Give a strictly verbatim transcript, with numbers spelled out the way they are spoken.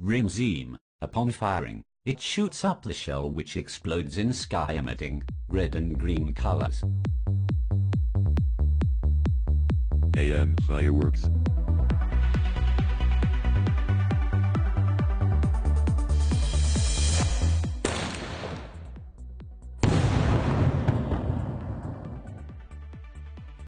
Rim Zim, upon firing, it shoots up the shell which explodes in sky emitting red and green colors. Ayyan Fireworks.